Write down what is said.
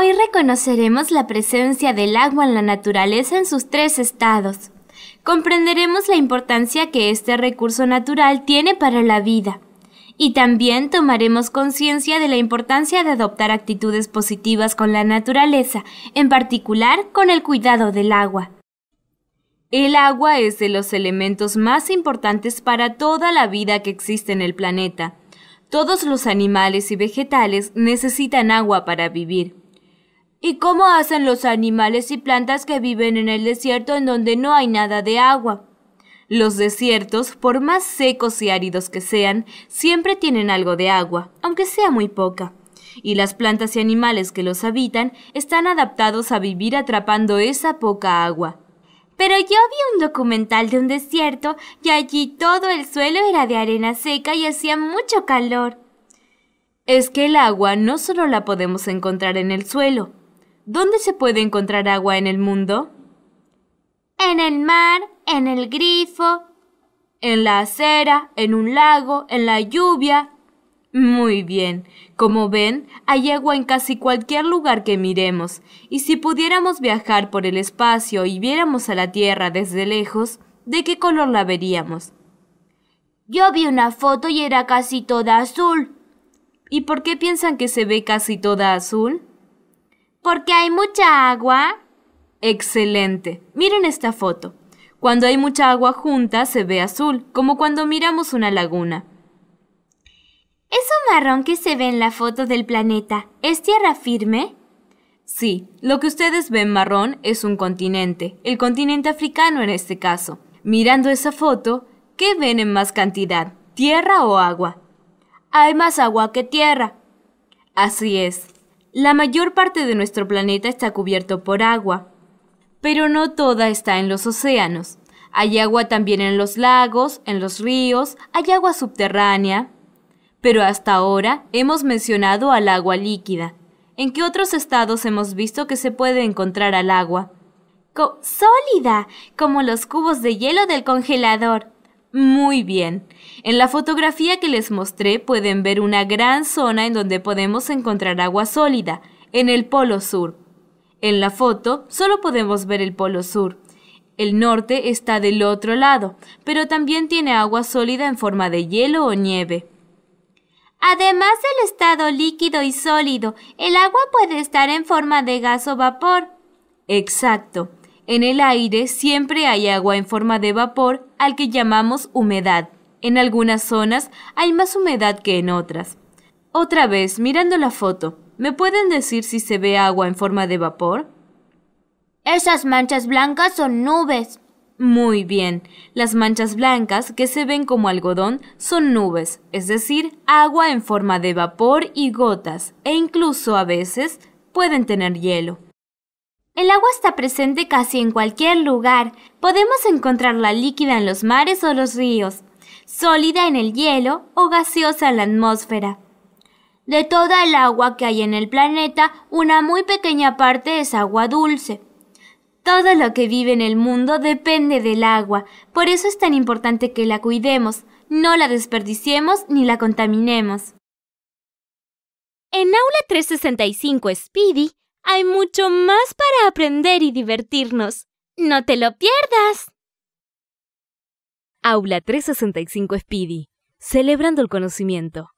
Hoy reconoceremos la presencia del agua en la naturaleza en sus tres estados. Comprenderemos la importancia que este recurso natural tiene para la vida. Y también tomaremos conciencia de la importancia de adoptar actitudes positivas con la naturaleza, en particular con el cuidado del agua. El agua es de los elementos más importantes para toda la vida que existe en el planeta. Todos los animales y vegetales necesitan agua para vivir. ¿Y cómo hacen los animales y plantas que viven en el desierto en donde no hay nada de agua? Los desiertos, por más secos y áridos que sean, siempre tienen algo de agua, aunque sea muy poca. Y las plantas y animales que los habitan están adaptados a vivir atrapando esa poca agua. Pero yo vi un documental de un desierto y allí todo el suelo era de arena seca y hacía mucho calor. Es que el agua no solo la podemos encontrar en el suelo. ¿Dónde se puede encontrar agua en el mundo? En el mar, en el grifo, en la acera, en un lago, en la lluvia. Muy bien, como ven, hay agua en casi cualquier lugar que miremos, y si pudiéramos viajar por el espacio y viéramos a la Tierra desde lejos, ¿de qué color la veríamos? Yo vi una foto y era casi toda azul. ¿Y por qué piensan que se ve casi toda azul? Porque hay mucha agua. ¡Excelente! Miren esta foto. Cuando hay mucha agua junta se ve azul, como cuando miramos una laguna. ¿Eso marrón que se ve en la foto del planeta es tierra firme? Sí, lo que ustedes ven marrón es un continente, el continente africano en este caso. Mirando esa foto, ¿qué ven en más cantidad, tierra o agua? Hay más agua que tierra. Así es. La mayor parte de nuestro planeta está cubierto por agua. Pero no toda está en los océanos. Hay agua también en los lagos, en los ríos, hay agua subterránea. Pero hasta ahora hemos mencionado al agua líquida. ¿En qué otros estados hemos visto que se puede encontrar al agua? Sólida, como los cubos de hielo del congelador. Muy bien. En la fotografía que les mostré pueden ver una gran zona en donde podemos encontrar agua sólida, en el Polo Sur. En la foto solo podemos ver el Polo Sur. El norte está del otro lado, pero también tiene agua sólida en forma de hielo o nieve. Además del estado líquido y sólido, el agua puede estar en forma de gas o vapor. Exacto. En el aire siempre hay agua en forma de vapor al que llamamos humedad. En algunas zonas hay más humedad que en otras. Otra vez, mirando la foto. ¿Me pueden decir si se ve agua en forma de vapor? Esas manchas blancas son nubes. Muy bien. Las manchas blancas que se ven como algodón son nubes, es decir, agua en forma de vapor y gotas, e incluso a veces pueden tener hielo. El agua está presente casi en cualquier lugar. Podemos encontrarla líquida en los mares o los ríos, sólida en el hielo o gaseosa en la atmósfera. De toda el agua que hay en el planeta, una muy pequeña parte es agua dulce. Todo lo que vive en el mundo depende del agua, por eso es tan importante que la cuidemos, no la desperdiciemos ni la contaminemos. En Aula 365 Speedy hay mucho más para aprender y divertirnos. ¡No te lo pierdas! Aula 365 Speedy, celebrando el conocimiento.